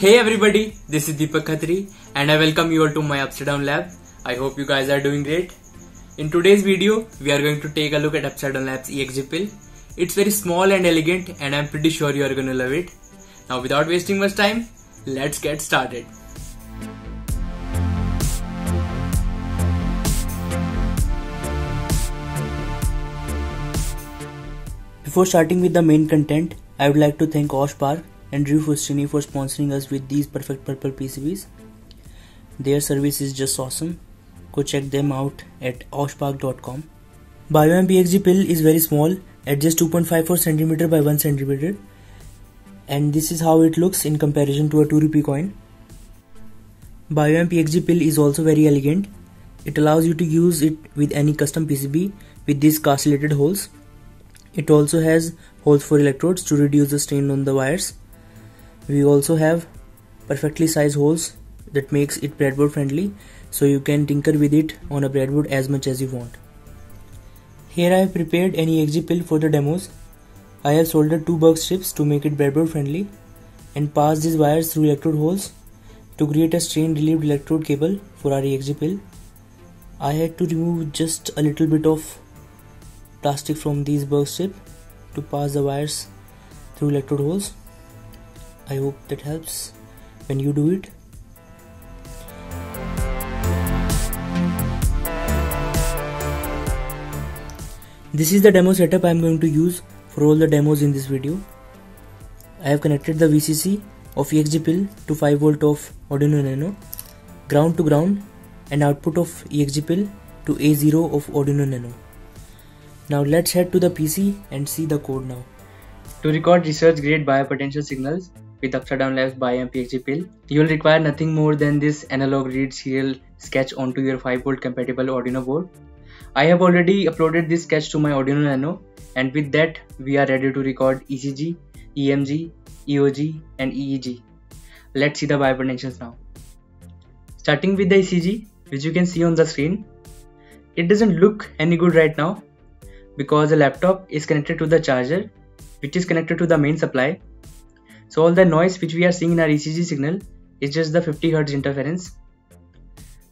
Hey everybody, this is Deepak Khatri and I welcome you all to my Upside Down Lab. I hope you guys are doing great. In today's video, we are going to take a look at Upside Down Labs EXG Pill. It's very small and elegant and I'm pretty sure you are going to love it. Now without wasting much time, let's get started. Before starting with the main content, I would like to thank OSH Park and Andrew Hustini for sponsoring us with these perfect purple PCBs. Their service is just awesome. Go check them out at oshpark.com. BioAmp EXG Pill is very small at just 2.54 cm by 1 cm, and this is how it looks in comparison to a 2 rupee coin. BioAmp EXG Pill is also very elegant. It allows you to use it with any custom PCB with these castellated holes. It also has holes for electrodes to reduce the strain on the wires. We also have perfectly sized holes that makes it breadboard friendly, so you can tinker with it on a breadboard as much as you want. Here I have prepared an EXG pill for the demos. I have soldered two buck strips to make it breadboard friendly and passed these wires through electrode holes to create a strain relieved electrode cable for our EXG pill. I had to remove just a little bit of plastic from these buck strip to pass the wires through electrode holes. I hope that helps when you do it. This is the demo setup I am going to use for all the demos in this video. I have connected the VCC of EXG pill to 5V of Arduino Nano, ground to ground, and output of EXG pill to A0 of Arduino Nano. Now let's head to the PC and see the code now. To record research grade biopotential signals with Upside Down Labs BioAmp EXG Pill, you will require nothing more than this analog read serial sketch onto your 5V compatible Arduino board. I have already uploaded this sketch to my Arduino Nano, and with that we are ready to record ECG, EMG, EOG and EEG. Let's see the biopotentials now. Starting with the ECG, which you can see on the screen. It doesn't look any good right now, because the laptop is connected to the charger, which is connected to the main supply. So all the noise which we are seeing in our ECG signal is just the 50Hz interference.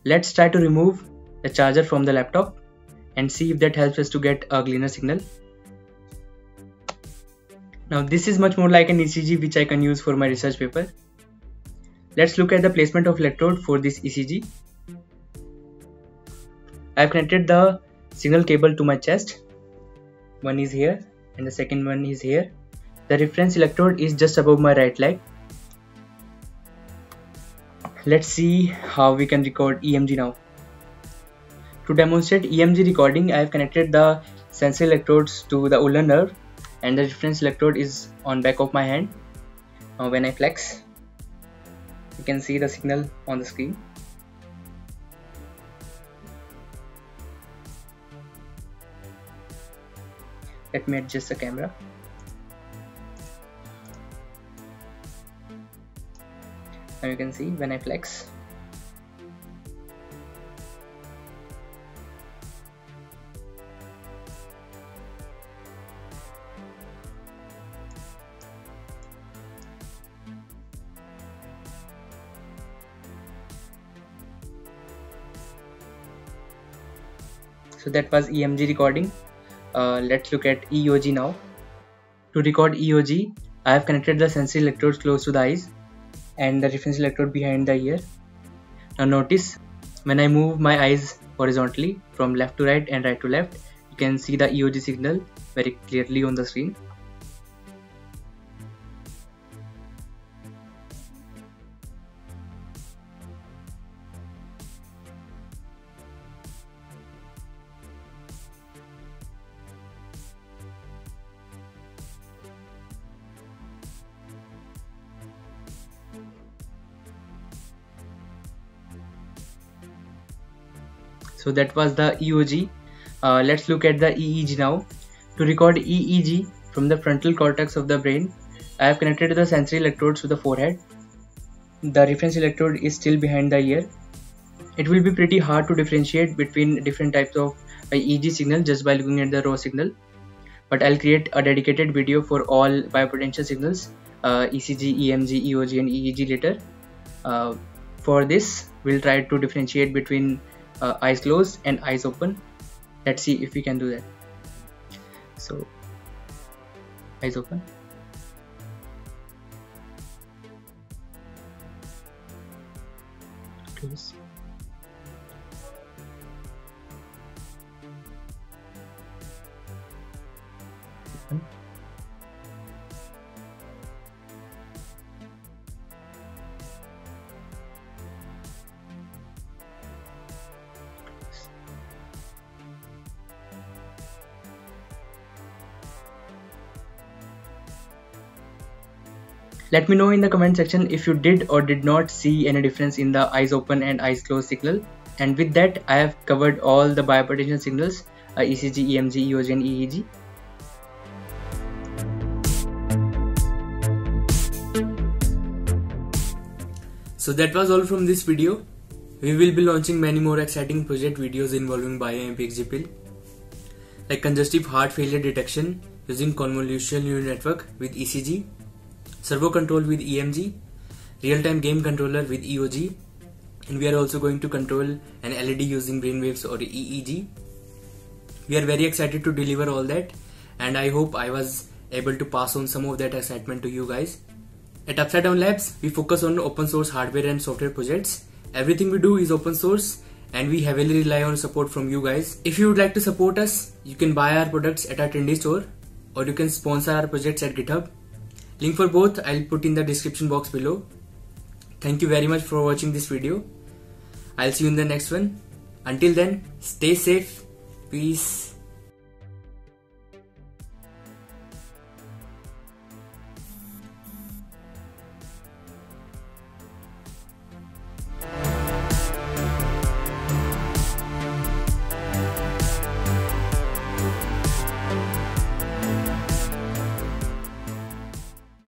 Let's try to remove the charger from the laptop and see if that helps us to get a cleaner signal. Now this is much more like an ECG which I can use for my research paper. Let's look at the placement of electrode for this ECG. I have connected the signal cable to my chest. One is here and the second one is here. The reference electrode is just above my right leg. Let's see how we can record EMG now. To demonstrate EMG recording, I have connected the sensor electrodes to the ulnar nerve and the reference electrode is on back of my hand. Now when I flex, you can see the signal on the screen. Let me adjust the camera. Now you can see when I flex. So that was EMG recording. Let's look at EOG now. To record EOG, I have connected the sensor electrodes close to the eyes and the reference electrode behind the ear. Now notice, when I move my eyes horizontally from left to right and right to left, you can see the EOG signal very clearly on the screen. So that was the EOG. Let's look at the EEG now. To record EEG from the frontal cortex of the brain, I have connected the sensory electrodes to the forehead. The reference electrode is still behind the ear. It will be pretty hard to differentiate between different types of EEG signal just by looking at the raw signal. But I'll create a dedicated video for all biopotential signals ECG, EMG, EOG and EEG later. For this, we'll try to differentiate between eyes closed and eyes open. Let's see if we can do that. So, eyes open. Close. Open. Let me know in the comment section if you did or did not see any difference in the eyes open and eyes closed signal. And with that, I have covered all the bipartition signals, ECG, EMG, EOG and EEG. So that was all from this video. We will be launching many more exciting project videos involving BioAmp EXG Pill, like congestive heart failure detection using convolutional neural network with ECG, servo control with EMG, real-time game controller with EOG, and we are also going to control an LED using brainwaves or EEG. We are very excited to deliver all that, and I hope I was able to pass on some of that excitement to you guys. At Upside Down Labs, we focus on open source hardware and software projects. Everything we do is open source and we heavily rely on support from you guys. If you would like to support us, you can buy our products at our Trendy store or you can sponsor our projects at GitHub. Link for both I'll put in the description box below. Thank you very much for watching this video. I'll see you in the next one. Until then, stay safe. Peace.